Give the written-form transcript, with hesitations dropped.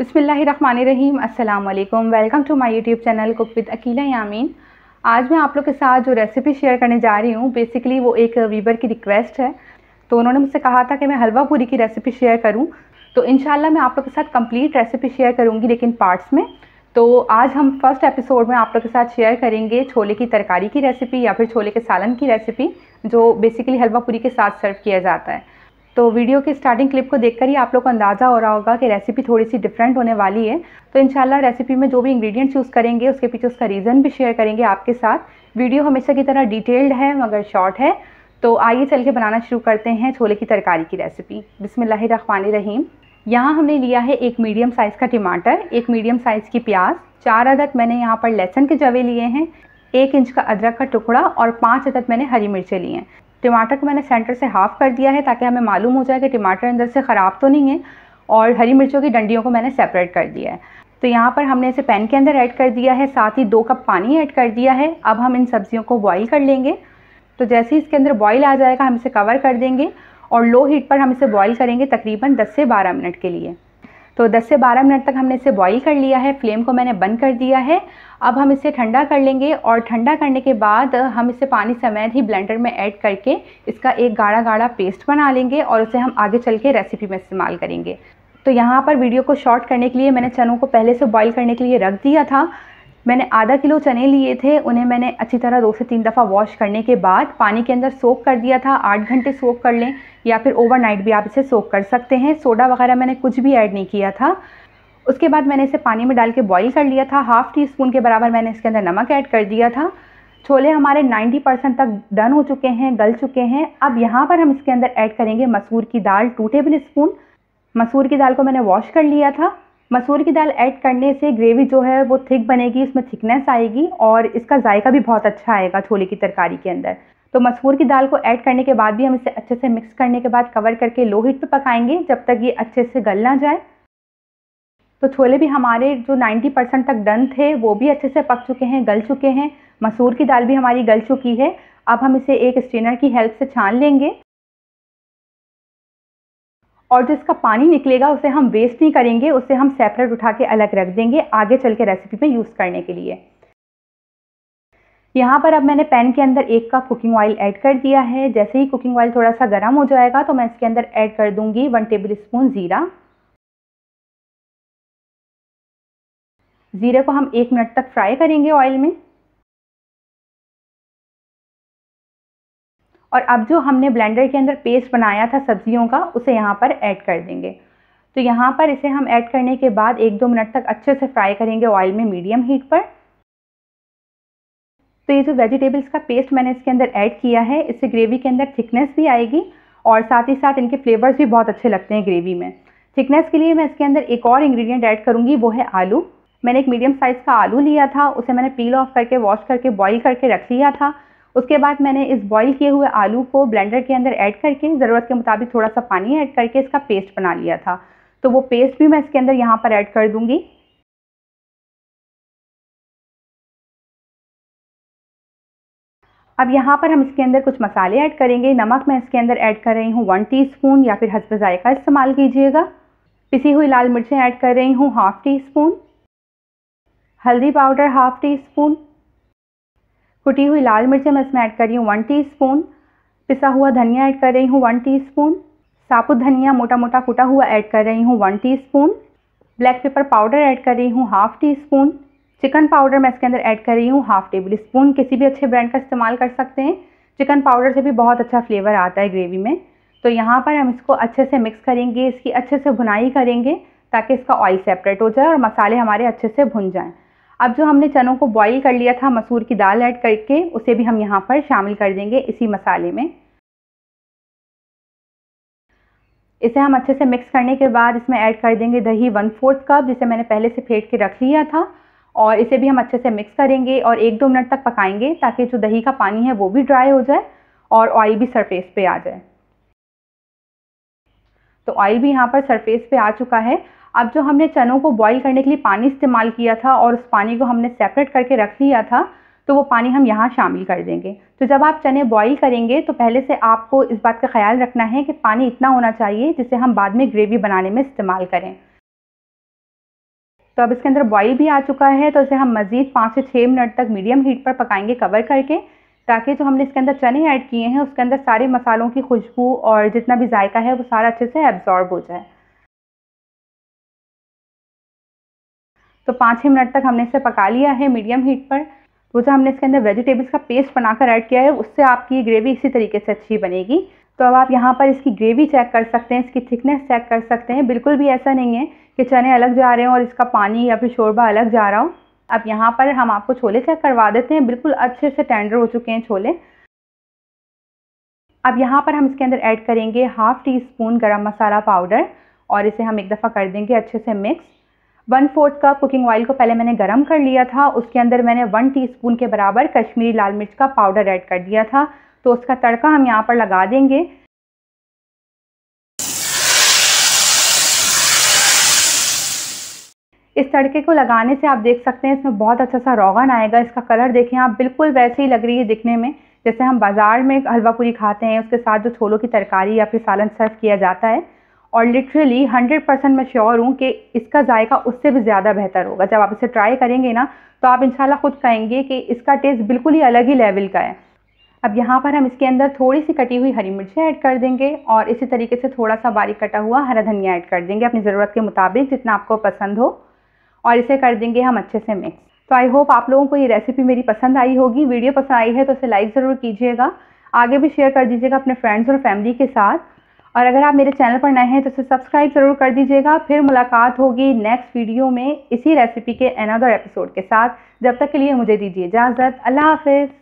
बिस्मिल्लाहिर्रहमानिर्रहीम, अस्सलाम वालेकुम। Welcome to my YouTube channel cook with Akila Yameen. आज मैं आप लोग के साथ जो रेसिपी शेयर करने जा रही हूँ, बेसिकली वो एक वीवर की रिक्वेस्ट है। तो उन्होंने मुझसे कहा था कि मैं हलवा पूरी की रेसिपी शेयर करूँ, तो इंशाल्लाह मैं आप लोग के साथ कंप्लीट रेसिपी शेयर करूँगी लेकिन पार्ट्स में। तो आज हम फर्स्ट एपिसोड में आप लोग के साथ शेयर करेंगे छोले की तरकारी की रेसिपी या फिर छोले के सालन की रेसिपी, जो बेसिकली हलवा पूरी के साथ सर्व किया जाता है। तो वीडियो के स्टार्टिंग क्लिप को देखकर ही आप लोग को अंदाज़ा हो रहा होगा कि रेसिपी थोड़ी सी डिफरेंट होने वाली है। तो इंशाल्लाह रेसिपी में जो भी इंग्रेडिएंट्स यूज़ करेंगे उसके पीछे उसका रीज़न भी शेयर करेंगे आपके साथ। वीडियो हमेशा की तरह डिटेल्ड है मगर शॉर्ट है। तो आइए चल के बनाना शुरू करते हैं छोले की तरकारी की रेसिपी। बिस्मिल्लाहिर्रहमानिर्रहीम। यहाँ हमने लिया है एक मीडियम साइज़ का टमाटर, एक मीडियम साइज़ की प्याज, 4 अदद मैंने यहाँ पर लहसुन के जवे लिए हैं, 1 इंच का अदरक का टुकड़ा और 5 अदद मैंने हरी मिर्चें लिए हैं। टमाटर को मैंने सेंटर से हाफ़ कर दिया है ताकि हमें मालूम हो जाए कि टमाटर अंदर से ख़राब तो नहीं है, और हरी मिर्चों की डंडियों को मैंने सेपरेट कर दिया है। तो यहाँ पर हमने इसे पैन के अंदर ऐड कर दिया है, साथ ही 2 कप पानी ऐड कर दिया है। अब हम इन सब्जियों को बॉईल कर लेंगे। तो जैसे ही इसके अंदर बॉईल आ जाएगा हम इसे कवर कर देंगे और लो हीट पर हम इसे बॉईल करेंगे तकरीबन 10 से 12 मिनट के लिए। तो 10 से 12 मिनट तक हमने इसे बॉईल कर लिया है, फ्लेम को मैंने बंद कर दिया है। अब हम इसे ठंडा कर लेंगे और ठंडा करने के बाद हम इसे पानी समेत ही ब्लेंडर में ऐड करके इसका एक गाढ़ा गाढ़ा पेस्ट बना लेंगे और उसे हम आगे चल के रेसिपी में इस्तेमाल करेंगे। तो यहाँ पर वीडियो को शॉर्ट करने के लिए मैंने चनों को पहले से बॉईल करने के लिए रख दिया था। मैंने आधा किलो चने लिए थे, उन्हें मैंने अच्छी तरह 2 से 3 दफ़ा वॉश करने के बाद पानी के अंदर सोक कर दिया था। 8 घंटे सोक कर लें या फिर ओवरनाइट भी आप इसे सोक कर सकते हैं। सोडा वगैरह मैंने कुछ भी ऐड नहीं किया था। उसके बाद मैंने इसे पानी में डाल के बॉईल कर लिया था। 1/2 टी स्पून के बराबर मैंने इसके अंदर नमक ऐड कर दिया था। छोले हमारे 90% तक डन हो चुके हैं, गल चुके हैं। अब यहाँ पर हम इसके अंदर ऐड करेंगे मसूर की दाल, 2 टेबल स्पून। मसूर की दाल को मैंने वॉश कर लिया था। मसूर की दाल ऐड करने से ग्रेवी जो है वो थिक बनेगी, इसमें थिकनेस आएगी और इसका जायका भी बहुत अच्छा आएगा छोले की तरकारी के अंदर। तो मसूर की दाल को ऐड करने के बाद भी हम इसे अच्छे से मिक्स करने के बाद कवर करके लो हीट पे पकाएंगे जब तक ये अच्छे से गल ना जाए। तो छोले भी हमारे जो 90% तक डन थे वो भी अच्छे से पक चुके हैं, गल चुके हैं। मसूर की दाल भी हमारी गल चुकी है। अब हम इसे एक स्ट्रेनर की हेल्प से छान लेंगे और जो इसका पानी निकलेगा उसे हम वेस्ट नहीं करेंगे, उसे हम सेपरेट उठा के अलग रख देंगे आगे चल के रेसिपी में यूज़ करने के लिए। यहाँ पर अब मैंने पैन के अंदर 1 कप कुकिंग ऑयल ऐड कर दिया है। जैसे ही कुकिंग ऑयल थोड़ा सा गर्म हो जाएगा तो मैं इसके अंदर ऐड कर दूंगी 1 टेबल स्पून ज़ीरा। ज़ीरे को हम 1 मिनट तक फ्राई करेंगे ऑयल में। और अब जो हमने ब्लेंडर के अंदर पेस्ट बनाया था सब्जियों का, उसे यहाँ पर ऐड कर देंगे। तो यहाँ पर इसे हम ऐड करने के बाद 1-2 मिनट तक अच्छे से फ्राई करेंगे ऑयल में मीडियम हीट पर। तो ये जो वेजिटेबल्स का पेस्ट मैंने इसके अंदर ऐड किया है, इससे ग्रेवी के अंदर थिकनेस भी आएगी और साथ ही साथ इनके फ्लेवर्स भी बहुत अच्छे लगते हैं ग्रेवी में। थिकनेस के लिए मैं इसके अंदर एक और इंग्रेडिएंट ऐड करूँगी, वो है आलू। मैंने एक मीडियम साइज़ का आलू लिया था, उसे मैंने पील ऑफ करके वॉश करके बॉईल करके रख लिया था। उसके बाद मैंने इस बॉईल किए हुए आलू को ब्लेंडर के अंदर ऐड करके ज़रूरत के मुताबिक थोड़ा सा पानी ऐड करके इसका पेस्ट बना लिया था। तो वो पेस्ट भी मैं इसके अंदर यहाँ पर ऐड कर दूँगी। अब यहाँ पर हम इसके अंदर कुछ मसाले ऐड करेंगे। नमक मैं इसके अंदर ऐड कर रही हूँ 1 टीस्पून या फिर हस्ब ज़ायक़ा इस्तेमाल कीजिएगा। पिसी हुई लाल मिर्चें ऐड कर रही हूँ 1/2 टी स्पून। हल्दी पाउडर 1/2 टी स्पून। कुटी हुई लाल मिर्चें मैं इसमें ऐड कर रही हूँ 1 टीस्पून। पिसा हुआ धनिया ऐड कर रही हूँ 1 टीस्पून। साबुत धनिया मोटा मोटा कुटा हुआ ऐड कर रही हूँ 1 teaspoon. Black pepper powder add कर रही हूँ 1/2 टी स्पून। चिकन पाउडर मैं इसके अंदर ऐड कर रही हूँ 1/2 टेबल स्पून। किसी भी अच्छे ब्रांड का इस्तेमाल कर सकते हैं, चिकन पाउडर से भी बहुत अच्छा फ्लेवर आता है ग्रेवी में। तो यहाँ पर हम इसको अच्छे से मिक्स करेंगे, इसकी अच्छे से भुनाई करेंगे ताकि इसका ऑयल सेपरेट हो जाए और मसाले हमारे अच्छे से भुन जाएँ। अब जो हमने चनों को बॉईल कर लिया था मसूर की दाल ऐड करके, उसे भी हम यहाँ पर शामिल कर देंगे इसी मसाले में। इसे हम अच्छे से मिक्स करने के बाद इसमें ऐड कर देंगे दही 1/4 कप, जिसे मैंने पहले से फेंट के रख लिया था। और इसे भी हम अच्छे से मिक्स करेंगे और 1-2 मिनट तक पकाएंगे ताकि जो दही का पानी है वो भी ड्राई हो जाए और ऑयल भी सरफेस पे आ जाए। तो ऑयल भी यहाँ पर सरफेस पे आ चुका है। अब जो हमने चनों को बॉईल करने के लिए पानी इस्तेमाल किया था और उस पानी को हमने सेपरेट करके रख लिया था, तो वो पानी हम यहाँ शामिल कर देंगे। तो जब आप चने बॉईल करेंगे तो पहले से आपको इस बात का ख्याल रखना है कि पानी इतना होना चाहिए जिसे हम बाद में ग्रेवी बनाने में इस्तेमाल करें। तो अब इसके अंदर बॉईल भी आ चुका है, तो इसे हम मज़ीद 5 से 6 मिनट तक मीडियम हीट पर पकाएंगे कवर करके, ताकि जो हमने इसके अंदर चने ऐड किए हैं उसके अंदर सारे मसालों की खुशबू और जितना भी जायका है वो सारा अच्छे से एब्जॉर्ब हो जाए। तो 5-6 मिनट तक हमने इसे पका लिया है मीडियम हीट पर। तो जो हमने इसके अंदर वेजिटेबल्स का पेस्ट बनाकर ऐड किया है उससे आपकी ग्रेवी इसी तरीके से अच्छी बनेगी। तो अब आप यहाँ पर इसकी ग्रेवी चेक कर सकते हैं, इसकी थिकनेस चेक कर सकते हैं। बिल्कुल भी ऐसा नहीं है कि चने अलग जा रहे हो और इसका पानी या फिर शोरबा अलग जा रहा हो। अब यहाँ पर हम आपको छोले चेक करवा देते हैं, बिल्कुल अच्छे से टेंडर हो चुके हैं छोले। अब यहाँ पर हम इसके अंदर ऐड करेंगे 1/2 टीस्पून गरम मसाला पाउडर और इसे हम एक दफ़ा कर देंगे अच्छे से मिक्स। 1/4 कप कुकिंग ऑयल को पहले मैंने गरम कर लिया था, उसके अंदर मैंने 1 टीस्पून के बराबर कश्मीरी लाल मिर्च का पाउडर ऐड कर दिया था, तो उसका तड़का हम यहाँ पर लगा देंगे। इस तड़के को लगाने से आप देख सकते हैं इसमें बहुत अच्छा सा रोगन आएगा। इसका कलर देखें आप, बिल्कुल वैसे ही लग रही है दिखने में जैसे हम बाज़ार में हलवा पूरी खाते हैं, उसके साथ जो छोलों की तरकारी या फिर सालन सर्व किया जाता है। और लिटरली 100% मैं श्योर हूँ कि इसका जायका उससे भी ज़्यादा बेहतर होगा। जब आप इसे ट्राई करेंगे ना तो आप इंशाल्लाह खुद कहेंगे कि इसका टेस्ट बिल्कुल ही अलग ही लेवल का है। अब यहाँ पर हम इसके अंदर थोड़ी सी कटी हुई हरी मिर्चें ऐड कर देंगे और इसी तरीके से थोड़ा सा बारीक कटा हुआ हरा धनिया ऐड कर देंगे अपनी ज़रूरत के मुताबिक, जितना आपको पसंद हो, और इसे कर देंगे हम अच्छे से मिक्स। तो आई होप आप लोगों को ये रेसिपी मेरी पसंद आई होगी। वीडियो पसंद आई है तो इसे लाइक ज़रूर कीजिएगा, आगे भी शेयर कर दीजिएगा अपने फ्रेंड्स और फैमिली के साथ, और अगर आप मेरे चैनल पर नए हैं तो इसे सब्सक्राइब ज़रूर कर दीजिएगा। फिर मुलाकात होगी नेक्स्ट वीडियो में इसी रेसिपी के अनदर एपिसोड के साथ। जब तक के लिए मुझे दीजिए इजाज़त। अल्लाह हाफ़िज़।